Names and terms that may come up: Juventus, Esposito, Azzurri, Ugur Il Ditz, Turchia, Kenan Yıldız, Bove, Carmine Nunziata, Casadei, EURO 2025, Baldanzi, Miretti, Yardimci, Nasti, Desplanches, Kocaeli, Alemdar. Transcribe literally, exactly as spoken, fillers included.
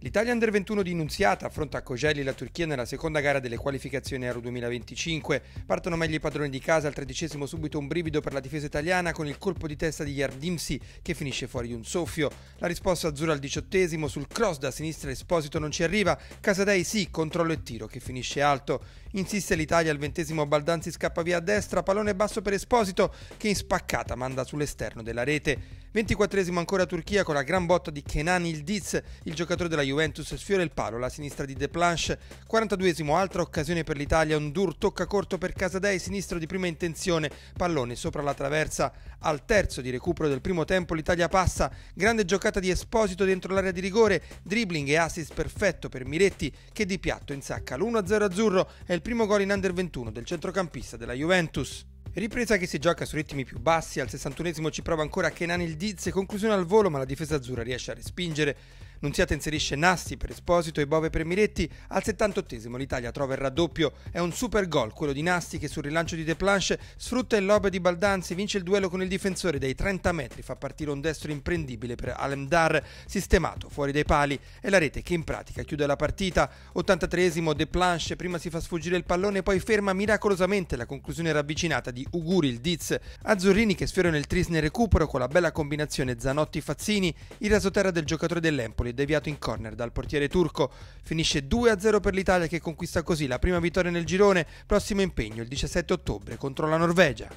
L'Italia Under ventuno di Nunziata affronta a Kocaeli la Turchia nella seconda gara delle qualificazioni Euro duemilaventicinque. Partono meglio i padroni di casa, al tredicesimo subito un brivido per la difesa italiana con il colpo di testa di Yardimci che finisce fuori di un soffio. La risposta azzurra al diciottesimo, sul cross da sinistra Esposito non ci arriva, Casadei sì, controllo e tiro che finisce alto. Insiste l'Italia, al ventesimo Baldanzi scappa via a destra, pallone basso per Esposito che in spaccata manda sull'esterno della rete. ventiquattresimo ancora Turchia con la gran botta di Kenan Yıldız, il giocatore della Juventus sfiora il palo alla sinistra di Desplanches. quarantaduesimo altra occasione per l'Italia, un dur tocca corto per Casadei, sinistro di prima intenzione, pallone sopra la traversa. Al terzo di recupero del primo tempo l'Italia passa, grande giocata di Esposito dentro l'area di rigore, dribbling e assist perfetto per Miretti che di piatto insacca l'uno a zero azzurro, è il primo gol in Under ventuno del centrocampista della Juventus. Ripresa che si gioca su ritmi più bassi, al sessantunesimo ci prova ancora Kenan Yıldız, conclusione al volo ma la difesa azzurra riesce a respingere. Nunziata inserisce Nasti per Esposito e Bove per Miretti, al settantottesimo l'Italia trova il raddoppio, è un super gol quello di Nasti che sul rilancio di Desplanches sfrutta il lob di Baldanzi, vince il duello con il difensore dai trenta metri, fa partire un destro imprendibile per Alemdar, sistemato fuori dai pali, è la rete che in pratica chiude la partita. ottantatreesimo Desplanches prima si fa sfuggire il pallone poi ferma miracolosamente la conclusione ravvicinata di Ugur Il Ditz. Azzurrini che sfiorano il tris nel recupero con la bella combinazione Zanotti-Fazzini, il rasoterra del giocatore dell'Empoli deviato in corner dal portiere turco. Finisce due a zero per l'Italia che conquista così la prima vittoria nel girone, prossimo impegno il diciassette ottobre contro la Norvegia.